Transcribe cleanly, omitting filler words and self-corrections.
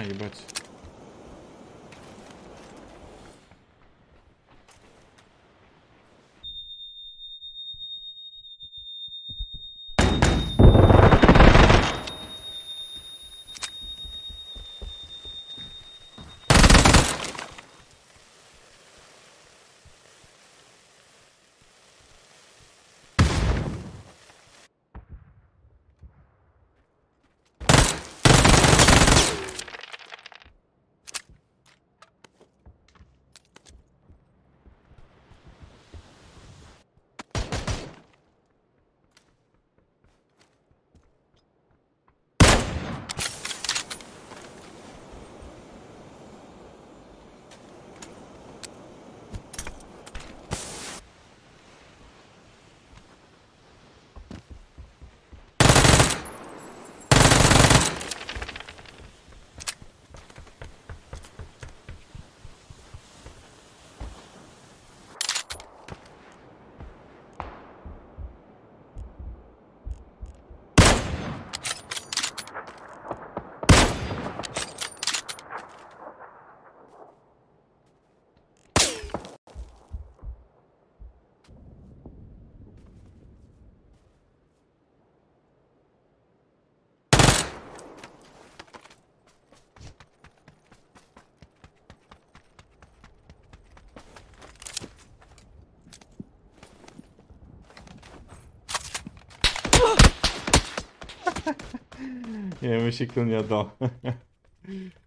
А, ебать. Nie, myśli, kto nie oddał.